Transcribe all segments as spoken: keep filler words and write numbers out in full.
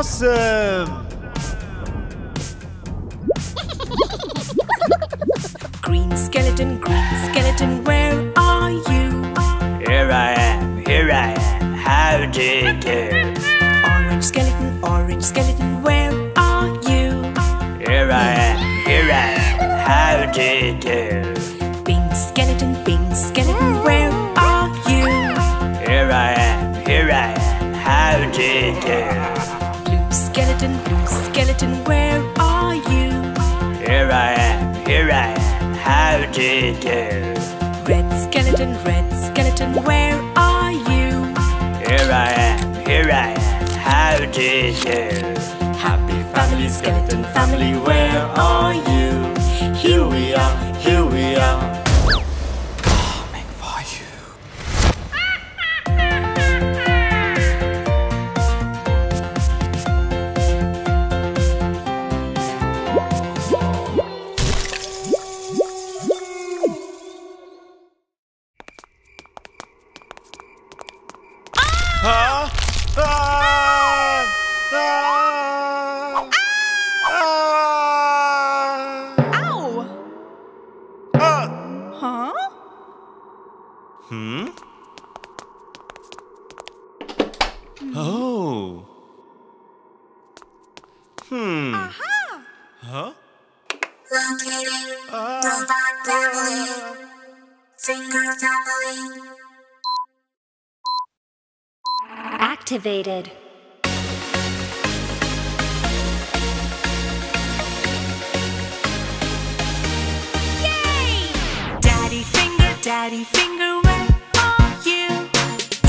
Awesome! Green skeleton, green skeleton, where are you? Here I am, here I am, how do you do? Orange skeleton, orange skeleton, where are you? Here I am, here I am, how do you do? Pink skeleton, pink skeleton, where are you? Here I am, here I am, how do you do? Blue skeleton, blue skeleton, where are you? Here I am, here I am, how do you do? Red skeleton, red skeleton, where are you? Here I am, here I am, how do you do? Happy family, skeleton family, where are you? Here we are, here we are, coming for you. Activated. Yay! Daddy finger, daddy finger, where are you?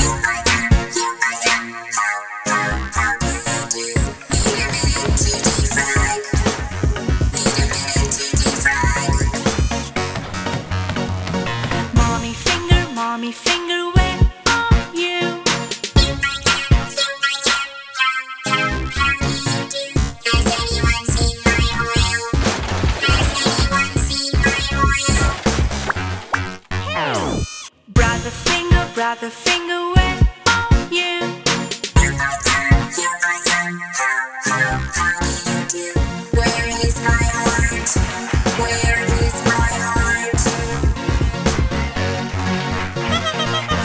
Here I am, here I am, how, how, how do you do? Need a minute to defrag. Need a minute to defrag. Mommy finger, mommy finger, where? Brother finger, where are you? Here I am, here I am, how, how, how do you do? Where is my heart? Where is my heart?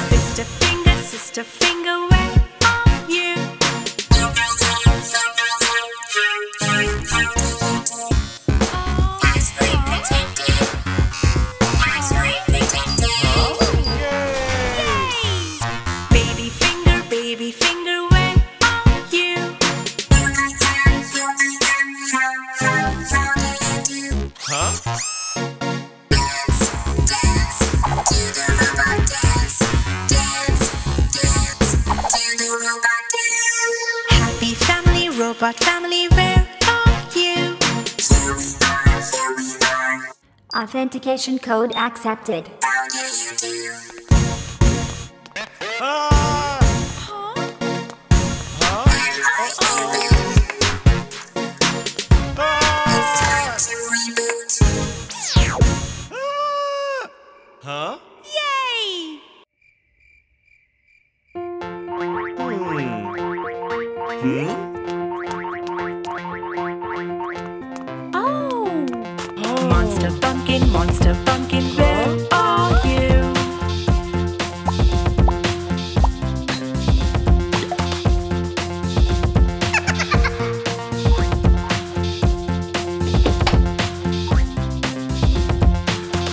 Sister finger, sister finger, where are you? Here I am, here I am, how, how, how do you do? Password protected, password protected. Robot family, where are you? Here we are, here we are. Authentication code accepted. How do you do? Ah! Huh? Huh? Am I able? Ah! It's time to reboot. Ah! Huh? Yay! Hmm? Hmm? Monster pumpkin, where are you?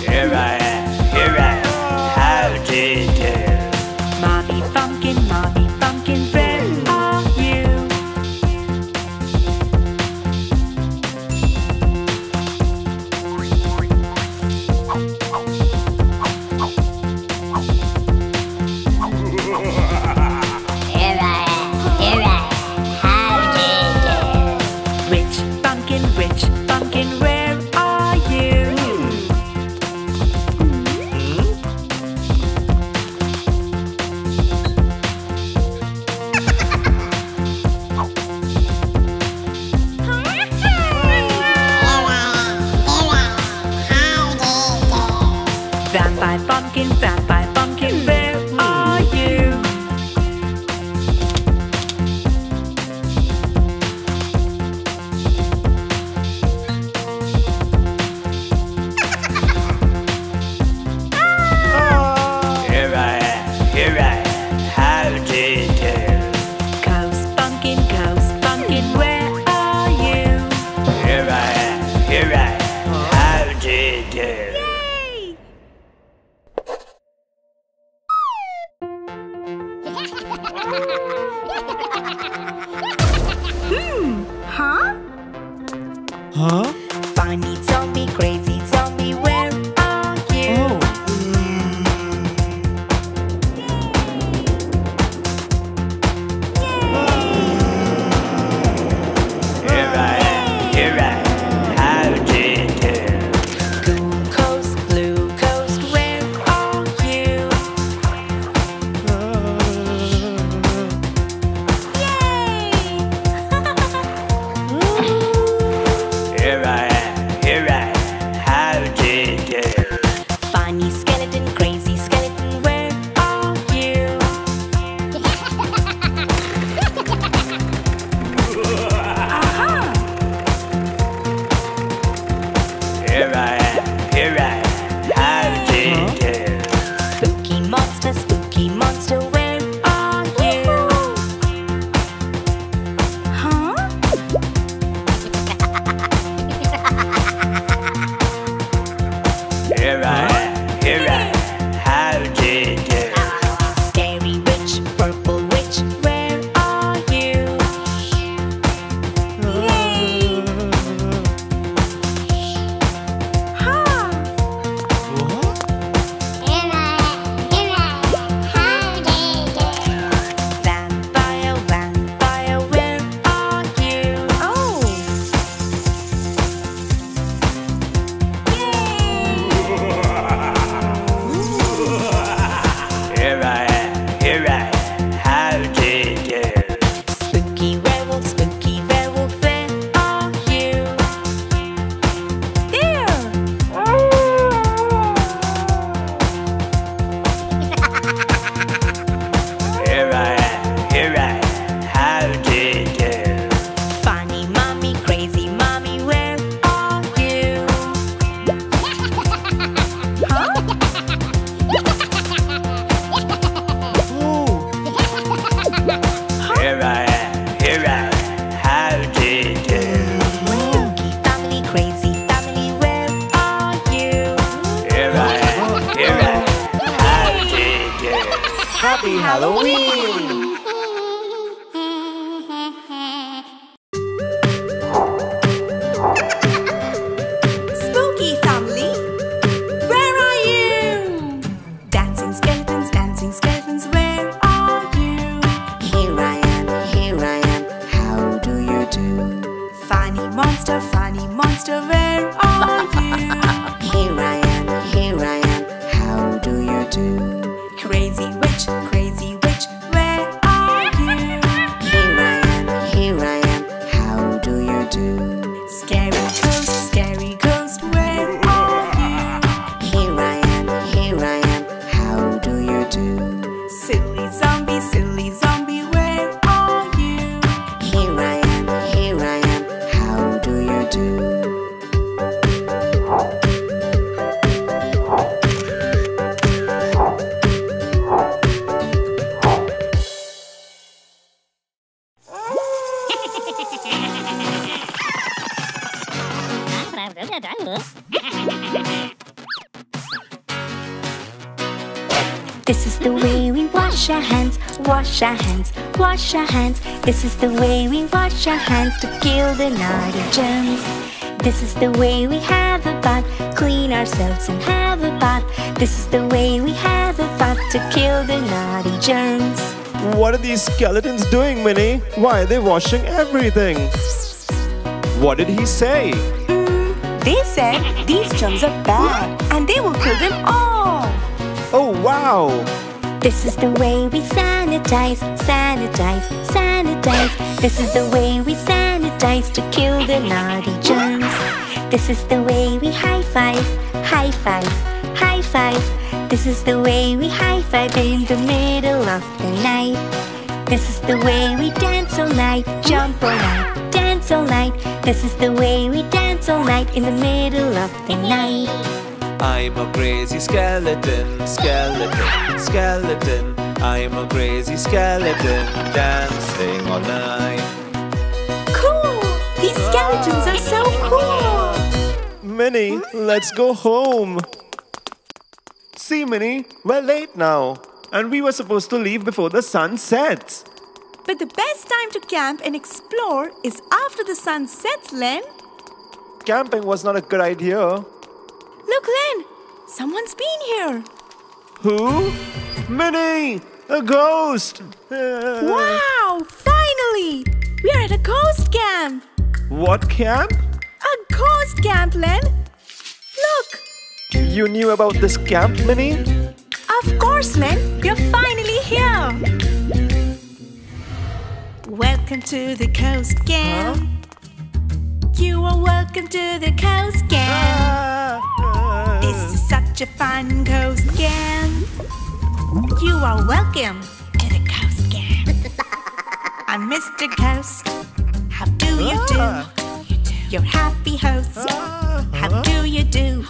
Here I am, here I am, how do you do? Mommy pumpkin, mommy pumpkin, where are you? Here I am, here I am, how do you do? Happy Halloween! Spooky family, where are you? Dancing skeletons, dancing skeletons, where are you? Here I am, here I am, how do you do? Funny monster, funny monster, where are you? Here I am, here I am, how do you do? Crazy witch, crazy witch, where are you? Here I am, here I am, how do you do? Scary ghost, scary ghost, where are you? Here I am, here I am, how do you do? Silly zombie, silly zombie, where are you? Here I am, here I am, how do you do? This is the way we wash our hands, wash our hands, wash our hands. This is the way we wash our hands to kill the naughty germs. This is the way we have a bath, clean ourselves and have a bath. This is the way we have a bath to kill the naughty germs. What are these skeletons doing, Mini? Why are they washing everything? What did he say? Mm, they said these germs are bad and they will kill them all. Oh, wow! This is the way we sanitize, sanitize, sanitize. This is the way we sanitize to kill the naughty germs. This is the way we high-five, high-five, high-five. This is the way we high-five in the middle of the night. This is the way we dance all night, jump all night, dance all night. This is the way we dance all night in the middle of the night. I'm a crazy skeleton, skeleton, skeleton. I'm a crazy skeleton, dancing all night. Cool! These skeletons are so cool! Minnie, let's go home. See, Minnie, we're late now. And we were supposed to leave before the sun sets. But the best time to camp and explore is after the sun sets, Len. Camping was not a good idea. Look, Len! Someone's been here! Who? Minnie! A ghost! Wow! Finally! We're at a ghost camp! What camp? A ghost camp, Len! Look! You knew about this camp, Minnie? Of course, Len! We're finally here! Welcome to the ghost camp! Huh? You are welcome to the ghost camp. Uh, uh, this is such a fun ghost camp. You are welcome to the ghost camp. I'm Mister Ghost. How do you do? You're happy host. How do you do?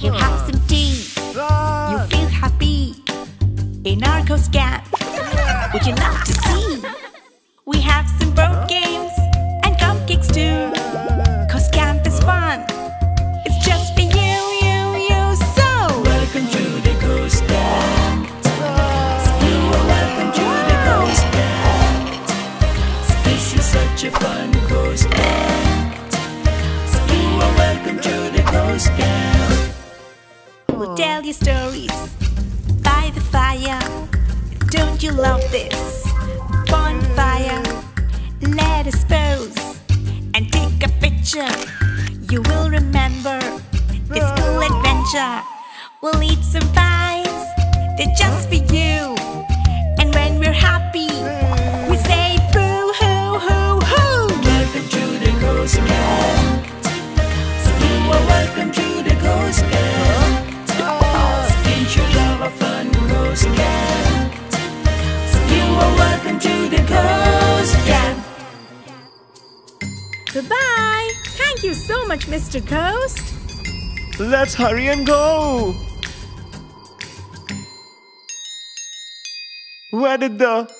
You have some tea. You feel happy in our ghost camp. Would you love to see? We have some board games and cupcakes too. Fun. It's just for you, you, you, so welcome to the ghost camp. You are welcome to the ghost camp. This is such a fun ghost camp. You are welcome to the ghost camp. We'll tell you stories by the fire. Don't you love this bonfire? Let us pose and take a picture. You will remember this cool adventure. We'll eat some pies, they're just for you. And when we're happy, we say boo hoo hoo hoo. Welcome to the ghost camp. You are welcome to the ghost camp. Didn't you love a fun ghost camp? You are welcome to the ghost camp. Goodbye. Thank you so much, Mister Ghost. Let's hurry and go. Where did the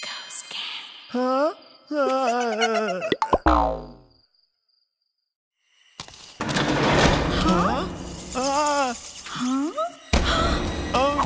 ghost camp? Huh? Huh? Huh? Huh? Oh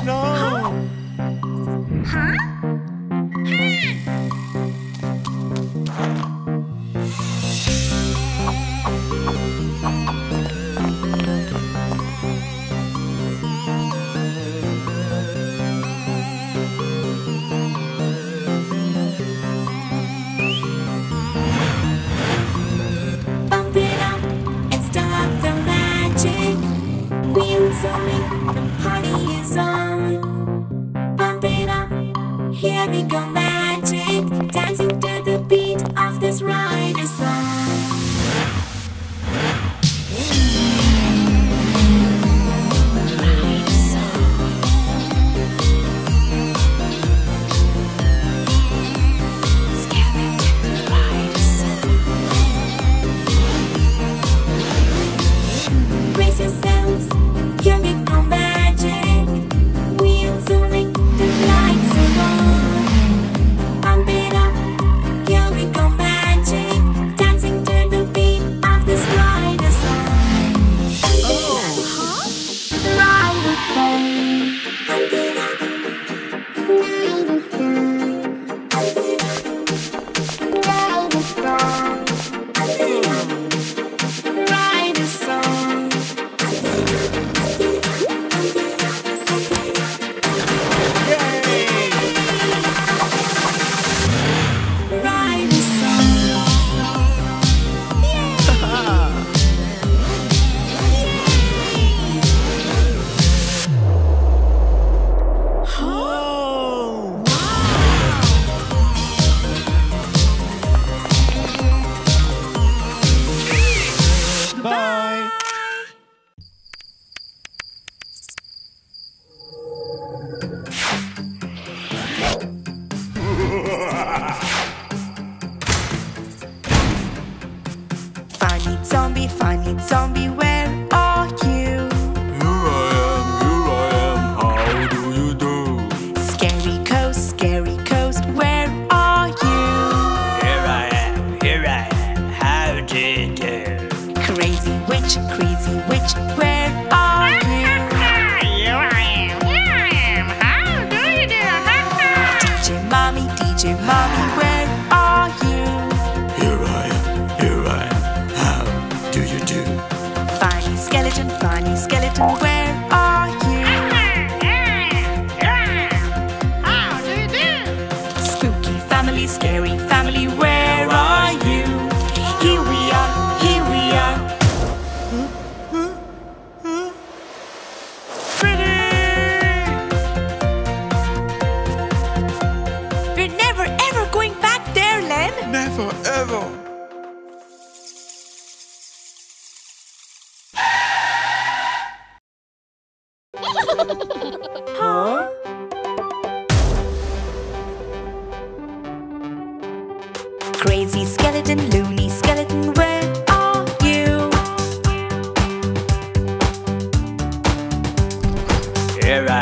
wheels are in, the party is on. Pump it up, here we go, magic, dancing to the beat of this rider song. Here I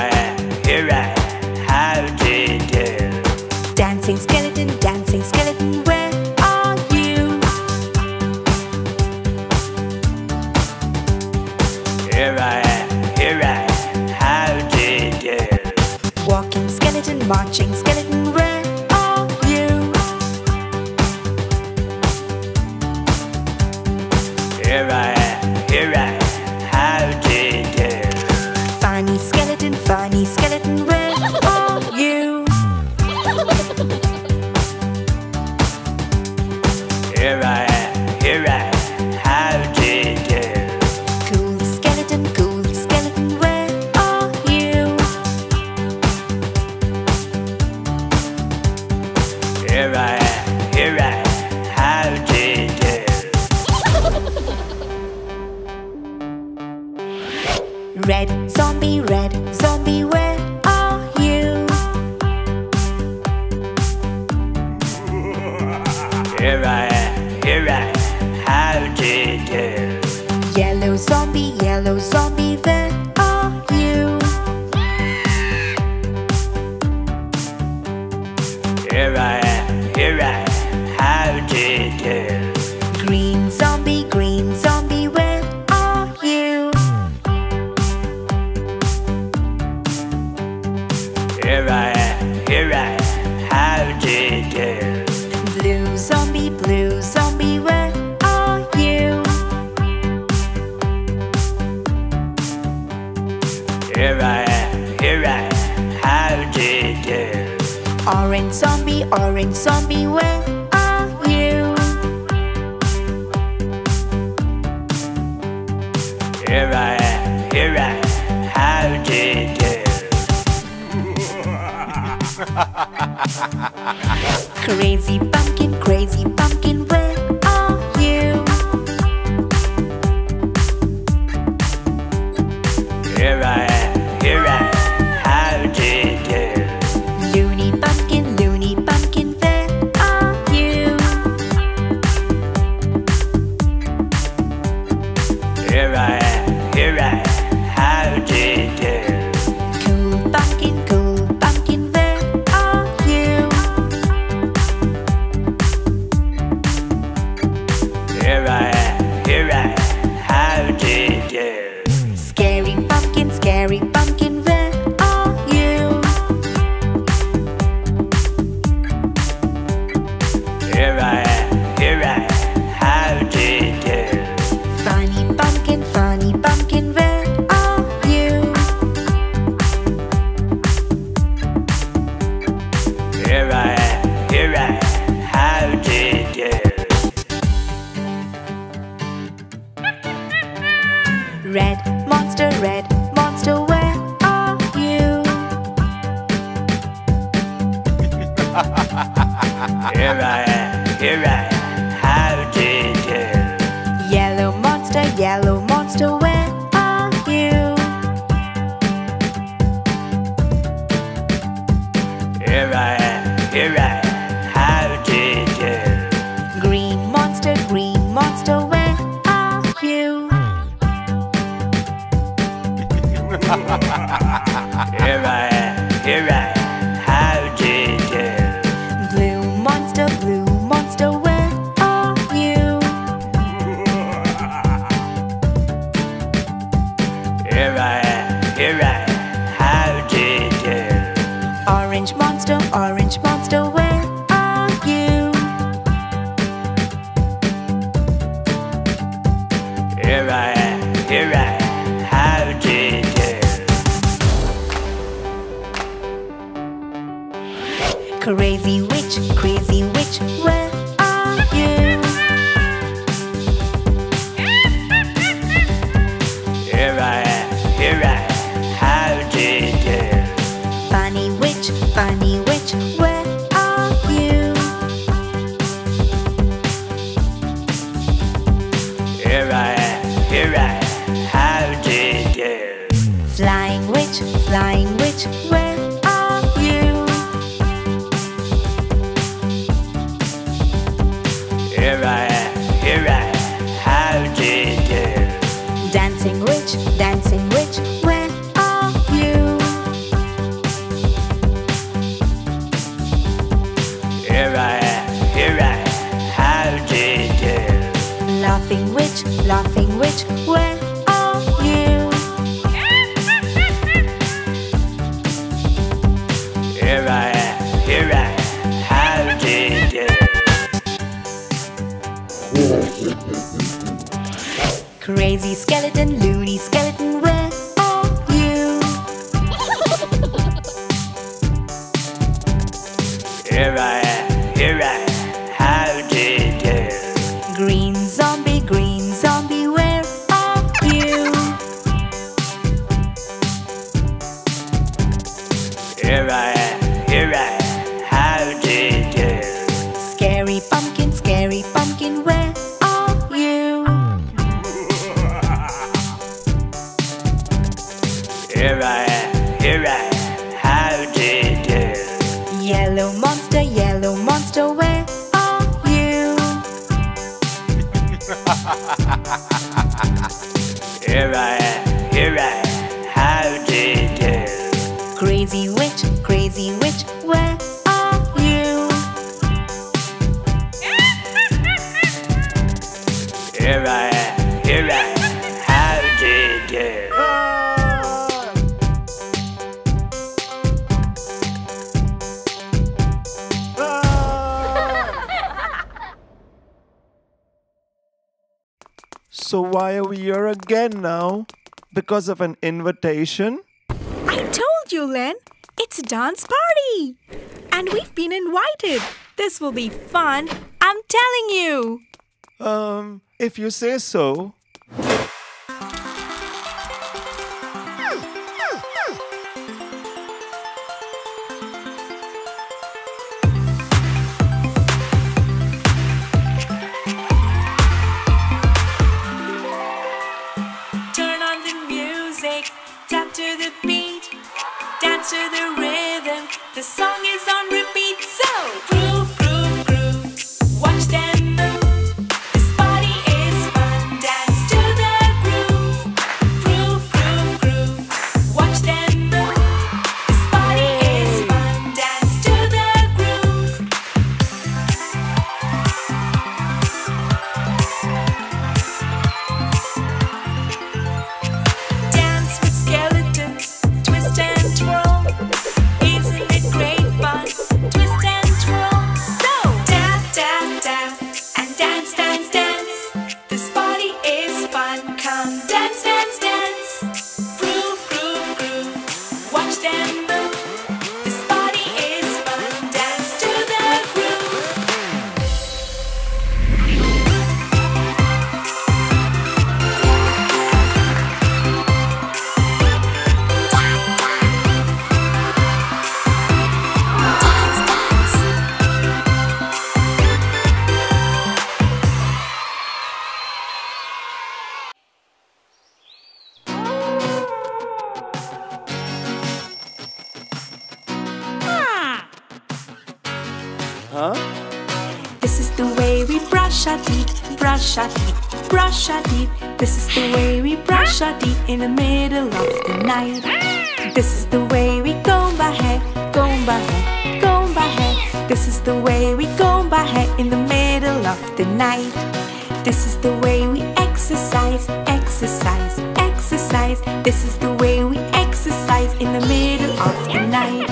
am, here I am. Crazy pumpkin, crazy pumpkin, where are you? Here I am, here I am, how do you do? Loony pumpkin, loony pumpkin, where are you? Here I am, here I am, how do you do? Because of an invitation? I told you, Len. It's a dance party. And we've been invited. This will be fun. I'm telling you. Um, if you say so. Huh? This is the way we brush our teeth, brush our teeth, brush our teeth. This is the way we brush our teeth in the middle of the night. This is the way we comb our hair, comb our hair, comb our hair. This is the way we comb our hair in the middle of the night. This is the way we exercise, exercise, exercise. This is the way we exercise in the middle of the night.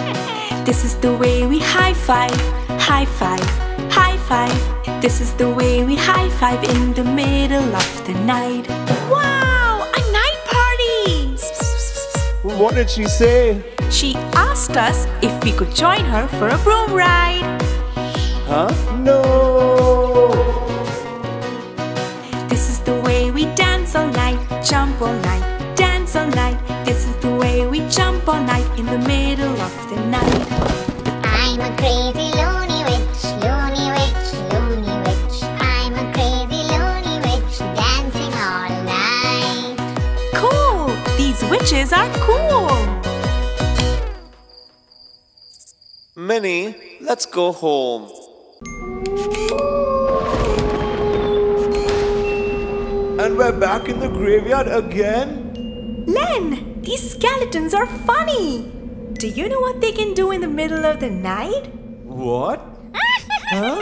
This is the way we high five, high five, high five. This is the way we high five in the middle of the night. Wow, a night party! What did she say? She asked us if we could join her for a broom ride. Huh? No! This is the way we dance all night, jump all night, dance all night. This is the way we jump all night in the middle of the night. I'm a crazy lonely witch, lonely witch, lonely witch. I'm a crazy lonely witch, dancing all night. Cool! These witches are cool! Minnie, let's go home. And we're back in the graveyard again? Len, these skeletons are funny! Do you know what they can do in the middle of the night? What? Huh?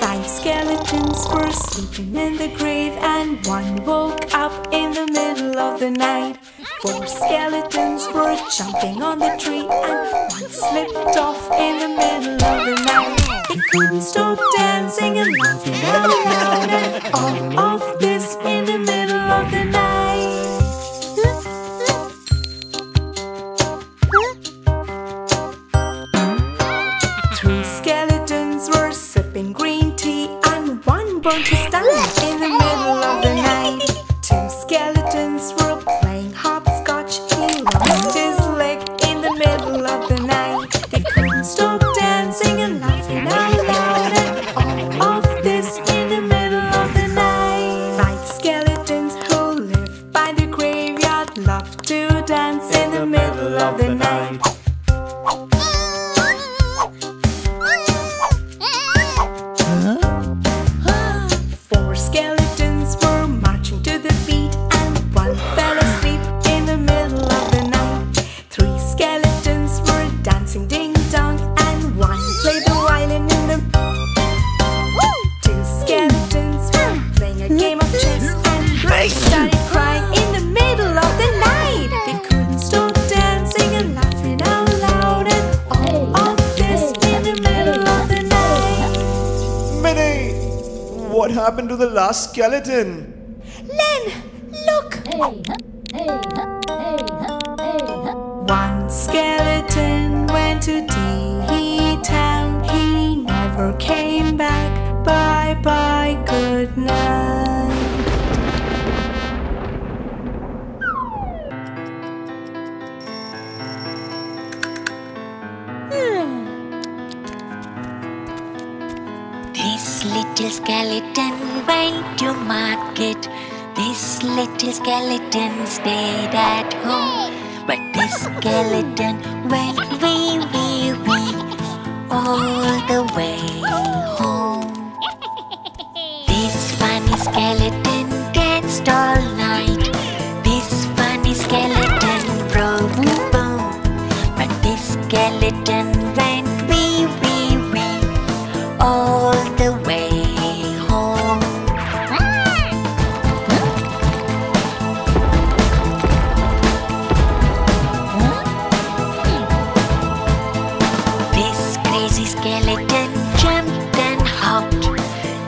Five skeletons were sleeping in the grave and one woke up in the middle of the night. Four skeletons were jumping on the tree and one slipped off in the middle of the night. They couldn't stop dancing and laughing all around and all of this in the middle of the night. Three skeletons were sipping green tea and one burnt his tongue in the middle of the night. Two skeletons were playing hopscotch, he lost his leg in the middle of the night. They couldn't stop dancing and laughing out loud and all of this in the middle of the night. Five skeletons who live by the graveyard love to dance in the middle of the night. What happened to the last skeleton? Len, look! One skeleton went to TeeHeeTown. He never came back. Bye bye, good night. This little skeleton went to market. This little skeleton stayed at home. But this skeleton went wee, wee, wee all the way home. This funny skeleton danced all night. This funny skeleton broke the bone. But this skeleton went wee, wee, wee all the way home. This crazy skeleton jumped and hopped.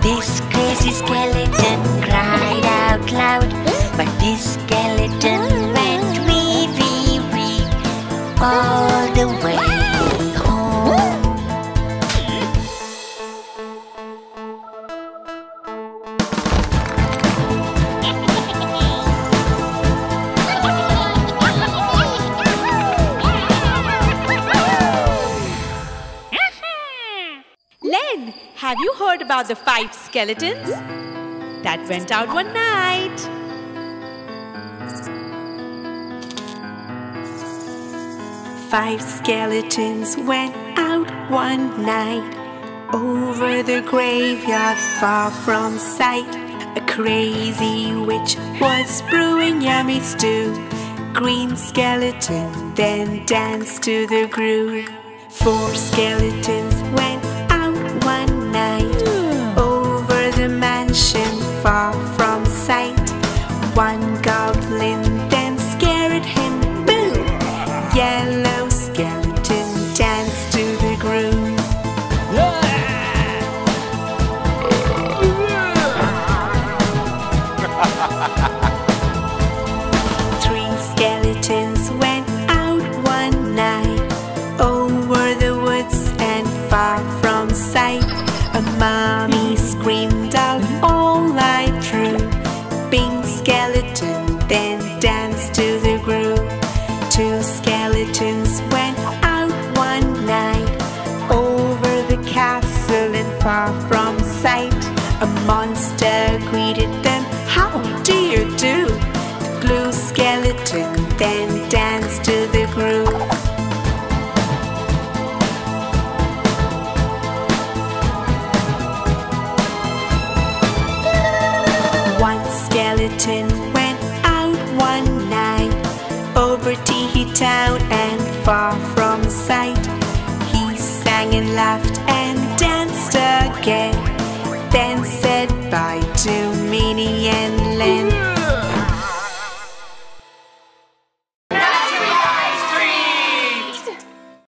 This crazy skeleton cried out loud. But this skeleton went wee, wee, wee all the way. Have you heard about the five skeletons that went out one night? Five skeletons went out one night. Over the graveyard, far from sight, a crazy witch was brewing yummy stew. Green skeleton then danced to the groove. Four skeletons went out one night. Over the mansion, far from sight, one goblin then scared him. Boo! Yellow skeleton danced to the groove. Mommy screamed out all night through. Pink skeleton then danced to the